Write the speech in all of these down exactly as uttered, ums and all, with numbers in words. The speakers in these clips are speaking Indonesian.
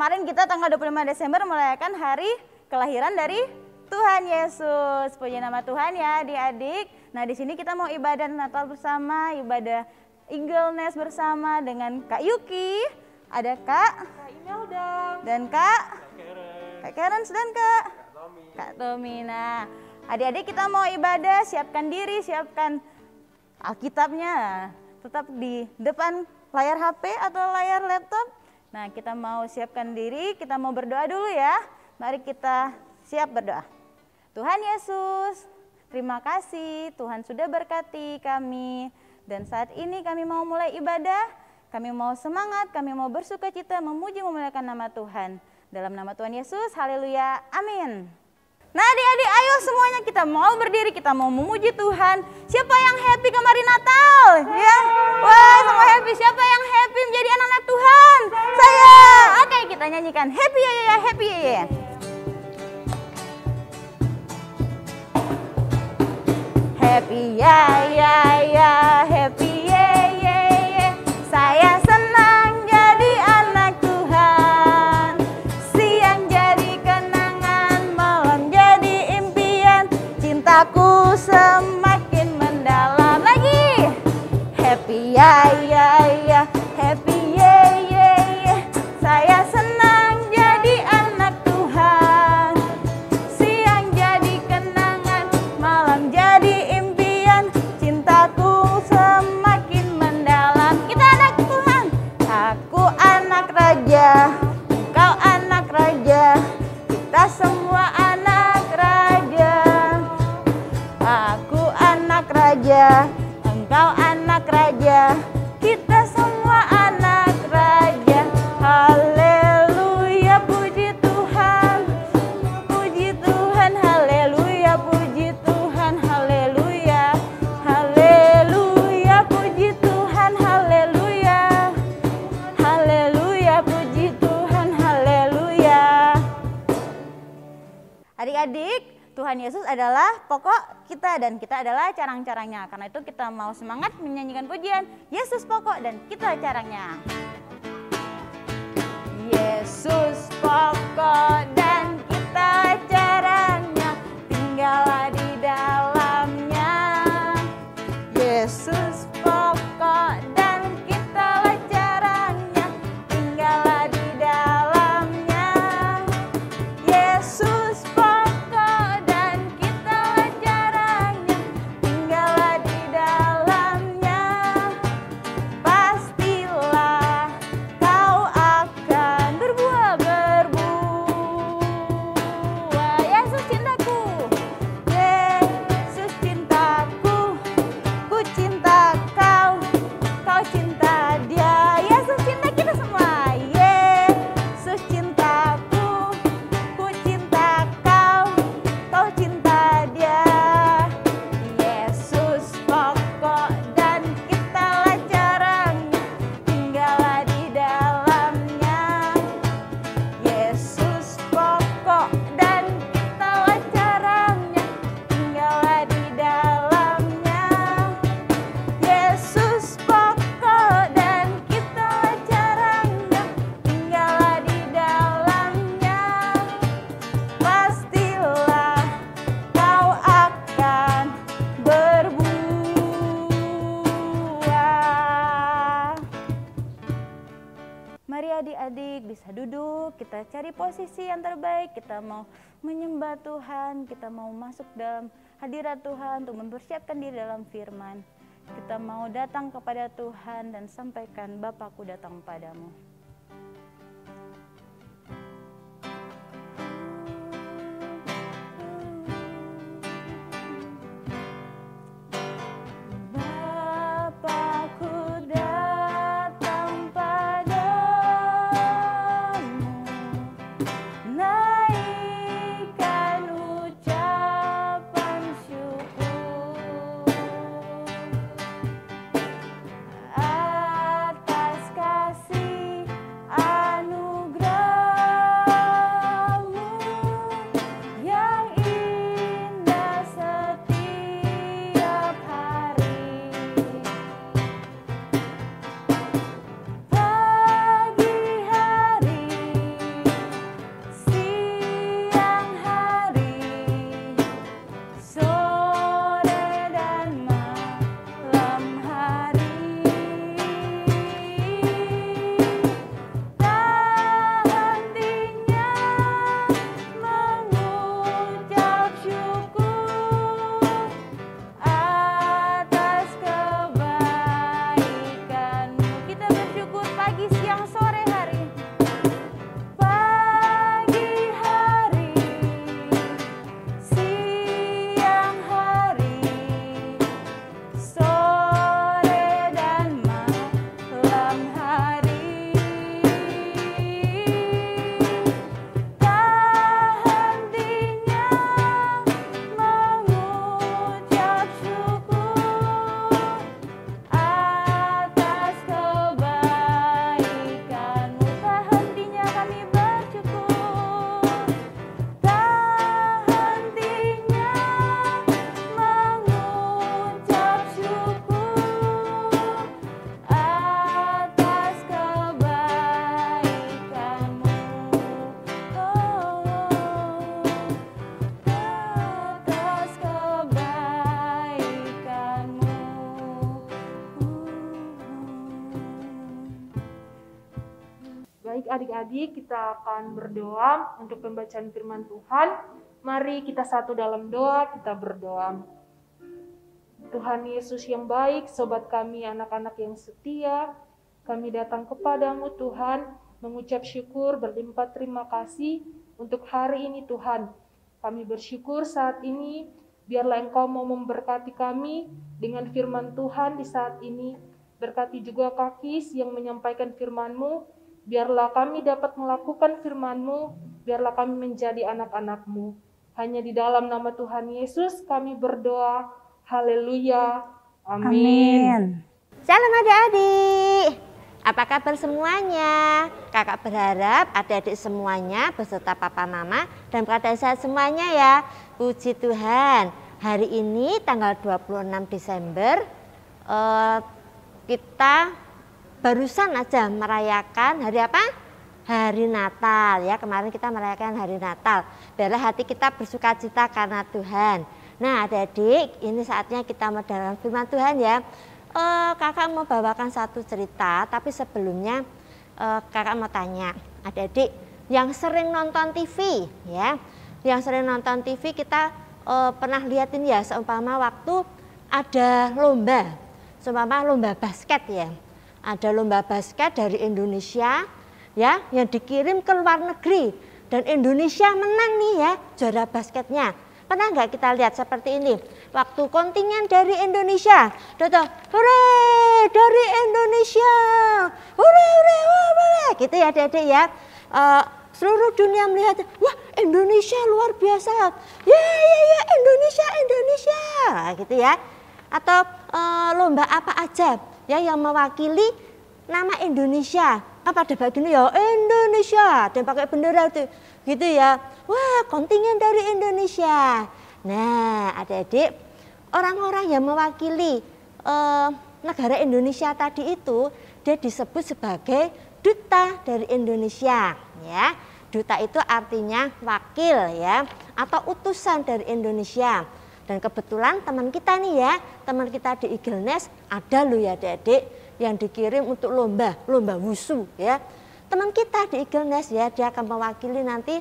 kemarin kita tanggal dua puluh lima Desember merayakan hari kelahiran dari Tuhan Yesus. Puji nama Tuhan ya adik-adik. Nah di sini kita mau ibadah Natal bersama, ibadah Eagle's Nest bersama dengan Kak Yuki, ada Kak Kak Imelda dan Kak Kak Karen dan Kak Kak Tommy. Nah adik-adik kita mau ibadah, siapkan diri, siapkan Alkitabnya, tetap di depan layar H P atau layar laptop. Nah kita mau siapkan diri, kita mau berdoa dulu ya. Mari kita siap berdoa. Tuhan Yesus, terima kasih Tuhan sudah berkati kami. Dan saat ini kami mau mulai ibadah, kami mau semangat, kami mau bersuka cita, memuji memuliakan nama Tuhan. Dalam nama Tuhan Yesus, haleluya, amin. Nah adik-adik ayo semuanya kita mau berdiri, kita mau memuji Tuhan. Siapa yang happy kemarin Natal? Saya. Ya, wah semua happy. Siapa yang happy menjadi anak-anak Tuhan? Saya. Saya. Oke kita nyanyikan happy ya ya happy ya ya. Happy ya ya ya happy ya ya ya. Saya senang jadi anak Tuhan. Aku semakin mendalam lagi. Happy ya ya ya, happy ya ya ya. Saya senang jadi anak Tuhan. Siang jadi kenangan, malam jadi impian. Cintaku semakin mendalam. Kita anak Tuhan. Aku anak raja, engkau anak raja. Kita semua anak raja. Aku anak raja, engkau anak raja, kita semua anak raja. Haleluya puji Tuhan, puji Tuhan, haleluya puji Tuhan, haleluya, haleluya puji Tuhan, haleluya, haleluya puji Tuhan, haleluya. Adik-adik, Tuhan Yesus adalah pokok kita dan kita adalah carang-carangnya. Karena itu kita mau semangat menyanyikan pujian Yesus pokok dan kita carangnya. Yesus pokok dan kita carangnya, tinggallah di dalamnya. Yesus pokok dan kita carangnya, tinggallah di dalamnya. Yesus posisi yang terbaik, kita mau menyembah Tuhan, kita mau masuk dalam hadirat Tuhan untuk mempersiapkan diri dalam firman. Kita mau datang kepada Tuhan dan sampaikan Bapakku datang padamu. See Jadi kita akan berdoa untuk pembacaan firman Tuhan. Mari kita satu dalam doa, kita berdoa. Tuhan Yesus yang baik, sobat kami anak-anak yang setia, kami datang kepadamu Tuhan, mengucap syukur, berlimpah terima kasih untuk hari ini Tuhan. Kami bersyukur saat ini, biarlah Engkau mau memberkati kami dengan firman Tuhan di saat ini. Berkati juga Kak Kis yang menyampaikan firman-Mu, biarlah kami dapat melakukan firman-Mu, biarlah kami menjadi anak-anak-Mu. Hanya di dalam nama Tuhan Yesus kami berdoa, haleluya, amin. Amin. Salam adik-adik. Apa kabar semuanya? Kakak berharap adik-adik semuanya beserta papa mama dan keadaan sehat semuanya ya. Puji Tuhan, hari ini tanggal dua puluh enam Desember eh, kita barusan aja merayakan hari apa? Hari Natal ya, kemarin kita merayakan hari Natal. Biarlah hati kita bersuka cita karena Tuhan. Nah adik-adik, ini saatnya kita mendengarkan firman Tuhan ya. Uh, kakak mau bawakan satu cerita, tapi sebelumnya uh, kakak mau tanya adik-adik yang sering nonton T V ya, yang sering nonton T V kita uh, pernah liatin ya, seumpama waktu ada lomba, seumpama lomba basket ya, ada lomba basket dari Indonesia ya, yang dikirim ke luar negeri dan Indonesia menang nih ya, juara basketnya. Pernah nggak kita lihat seperti ini? Waktu kontingen dari Indonesia, toto, hore dari Indonesia, hore hore hore, gitu ya adik-adik ya. Uh, seluruh dunia melihat, wah Indonesia luar biasa, ya ya ya Indonesia Indonesia, gitu ya. Atau uh, lomba apa aja ya yang mewakili nama Indonesia? Apa ada bagiannya ya Indonesia, dan pakai bendera tuh, gitu ya. Wah, kontingen dari Indonesia. Nah, adik-adik, orang-orang yang mewakili eh, negara Indonesia tadi itu, dia disebut sebagai duta dari Indonesia. Ya, duta itu artinya wakil ya, atau utusan dari Indonesia. Dan kebetulan teman kita nih ya, teman kita di Eagle's Nest ada loh ya adik-adik yang dikirim untuk lomba, lomba wushu ya. Teman kita di Eagle's Nest ya, dia akan mewakili nanti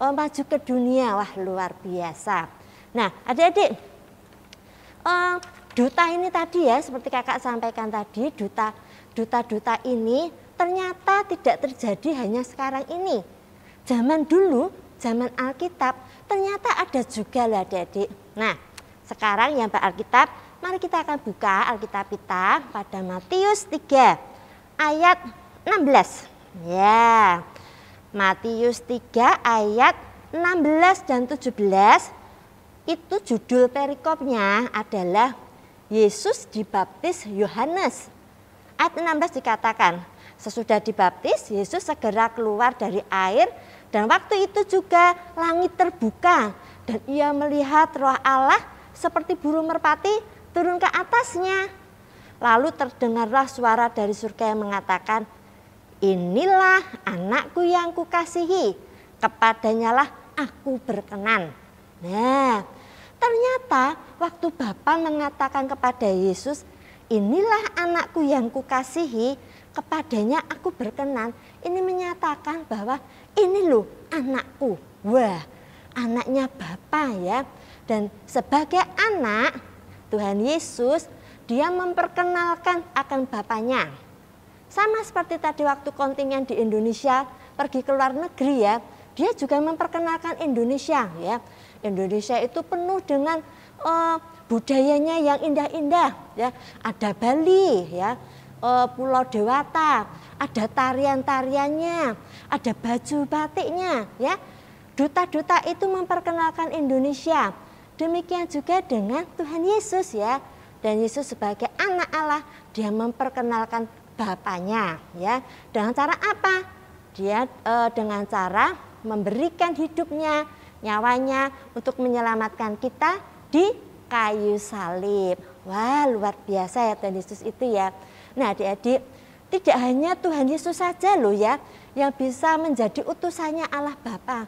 oh, maju ke dunia, wah luar biasa. Nah adik-adik, oh, duta ini tadi ya, seperti kakak sampaikan tadi, duta, duta-duta ini ternyata tidak terjadi hanya sekarang ini. Zaman dulu, zaman Alkitab, ternyata ada juga lah adik-adik. Nah sekarang yang berAlkitab, mari kita akan buka Alkitab kita pada Matius tiga ayat enam belas. Ya. Matius tiga ayat enam belas dan tujuh belas itu judul perikopnya adalah Yesus dibaptis Yohanes. Ayat enam belas dikatakan, sesudah dibaptis Yesus segera keluar dari air dan waktu itu juga langit terbuka dan ia melihat roh Allah seperti burung merpati turun ke atasnya. Lalu terdengarlah suara dari surga yang mengatakan, inilah anakku yang kukasihi, kepadanyalah aku berkenan. Nah, ternyata waktu Bapa mengatakan kepada Yesus, inilah anakku yang kukasihi, kepadanya aku berkenan. Ini menyatakan bahwa ini loh anakku. Wah, anaknya Bapa ya. Dan sebagai anak, Tuhan Yesus, dia memperkenalkan akan Bapanya. Sama seperti tadi waktu kontingen di Indonesia pergi ke luar negeri ya, dia juga memperkenalkan Indonesia ya. Indonesia itu penuh dengan uh, budayanya yang indah-indah ya. Ada Bali ya, uh, Pulau Dewata, ada tarian-tariannya, ada baju batiknya ya. Duta-duta itu memperkenalkan Indonesia. Demikian juga dengan Tuhan Yesus ya. Dan Yesus sebagai anak Allah, dia memperkenalkan Bapaknya ya, dengan cara apa? Dia e, dengan cara memberikan hidupnya, nyawanya untuk menyelamatkan kita di kayu salib. Wah luar biasa ya Tuhan Yesus itu ya. Nah adik-adik, tidak hanya Tuhan Yesus saja loh ya yang bisa menjadi utusannya Allah Bapa.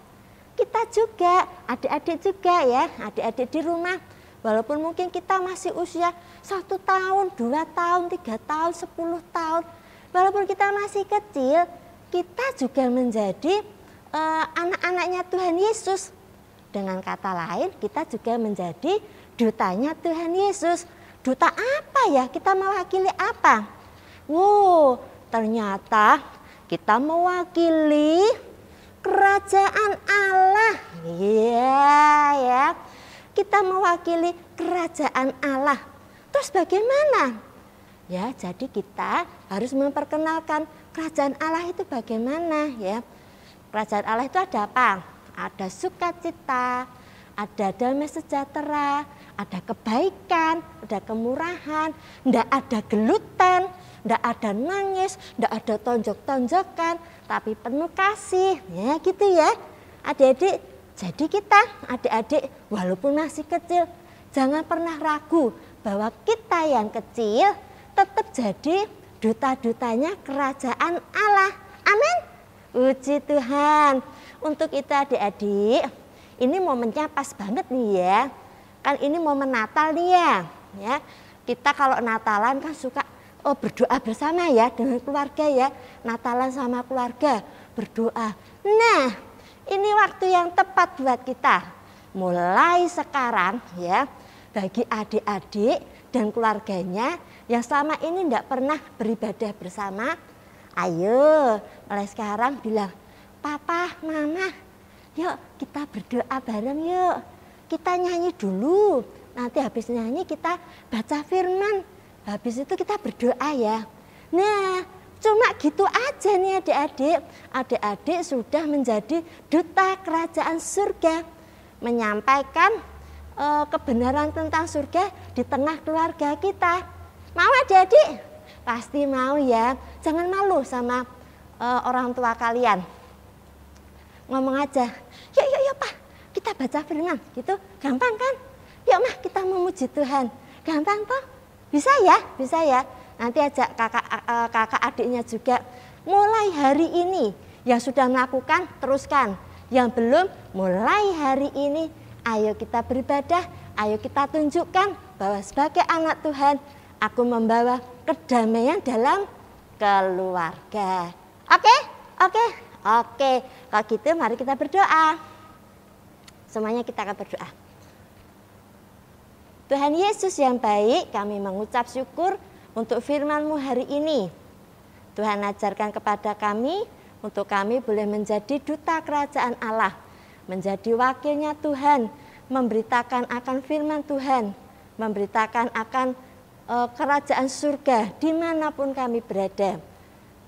Kita juga, adik-adik juga ya, adik-adik di rumah. Walaupun mungkin kita masih usia satu tahun, dua tahun, tiga tahun, sepuluh tahun. Walaupun kita masih kecil, kita juga menjadi uh, anak-anaknya Tuhan Yesus. Dengan kata lain, kita juga menjadi dutanya Tuhan Yesus. Duta apa ya? Kita mewakili apa? Wow, ternyata kita mewakili kerajaan Allah. Iya ya, kita mewakili kerajaan Allah. Terus bagaimana? Ya, jadi kita harus memperkenalkan kerajaan Allah itu bagaimana ya. Kerajaan Allah itu ada apa? Ada sukacita, ada damai sejahtera, ada kebaikan, ada kemurahan, tidak ada gluten, tidak ada nangis, tidak ada tonjok-tonjokan, tapi penuh kasih, ya gitu ya. Adik-adik, jadi kita adik-adik walaupun masih kecil, jangan pernah ragu bahwa kita yang kecil tetap jadi duta-dutanya kerajaan Allah. Amin. Puji Tuhan. Untuk itu adik-adik, ini momennya pas banget nih ya. Kan ini momen Natal nih ya. Ya, kita kalau Natalan kan suka oh berdoa bersama ya dengan keluarga ya. Natalan sama keluarga berdoa. Nah, ini waktu yang tepat buat kita. Mulai sekarang ya, bagi adik-adik dan keluarganya yang selama ini tidak pernah beribadah bersama, ayo mulai sekarang bilang, "Papa, Mama, yuk kita berdoa bareng yuk. Kita nyanyi dulu, nanti habis nyanyi kita baca firman. Habis itu kita berdoa ya." Nah, cuma gitu aja nih adik-adik. Adik-adik sudah menjadi duta kerajaan surga. Menyampaikan e, kebenaran tentang surga di tengah keluarga kita. Mau adik-adik? Pasti mau ya. Jangan malu sama e, orang tua kalian. Ngomong aja, yuk yuk yuk Pak, kita baca firman gitu, gampang kan? Yuk Mah, kita memuji Tuhan, gampang toh? Bisa ya, bisa ya. Nanti ajak kakak kakak adiknya juga. Mulai hari ini yang sudah melakukan teruskan, yang belum mulai hari ini. Ayo kita beribadah, ayo kita tunjukkan bahwa sebagai anak Tuhan, aku membawa kedamaian dalam keluarga. Oke, oke. Oke, kalau gitu mari kita berdoa. Semuanya kita akan berdoa. Tuhan Yesus yang baik, kami mengucap syukur untuk firman-Mu hari ini. Tuhan ajarkan kepada kami, untuk kami boleh menjadi duta kerajaan Allah. Menjadi wakilnya Tuhan, memberitakan akan firman Tuhan. Memberitakan akan e, kerajaan surga dimanapun kami berada.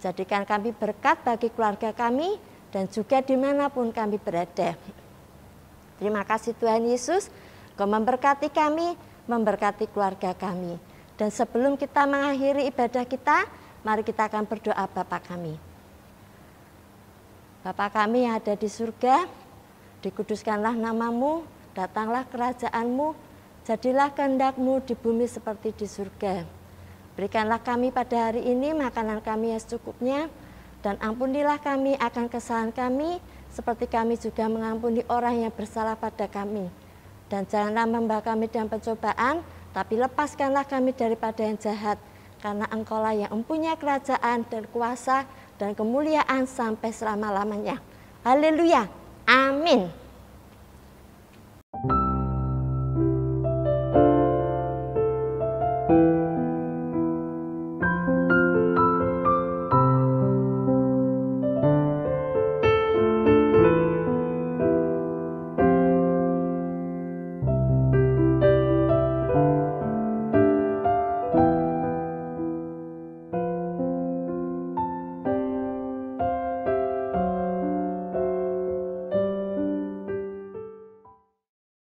Jadikan kami berkat bagi keluarga kami dan juga dimanapun kami berada. Terima kasih Tuhan Yesus, Kau memberkati kami, memberkati keluarga kami. Dan sebelum kita mengakhiri ibadah kita, mari kita akan berdoa Bapa kami. Bapa kami yang ada di surga, dikuduskanlah namamu, datanglah kerajaanmu, jadilah kehendak-Mu di bumi seperti di surga. Berikanlah kami pada hari ini makanan kami yang secukupnya, dan ampunilah kami akan kesalahan kami, seperti kami juga mengampuni orang yang bersalah pada kami. Dan janganlah membawa kami dalam pencobaan, tapi lepaskanlah kami daripada yang jahat, karena Engkaulah yang mempunyai kerajaan dan kuasa dan kemuliaan sampai selama-lamanya. Haleluya. Amin.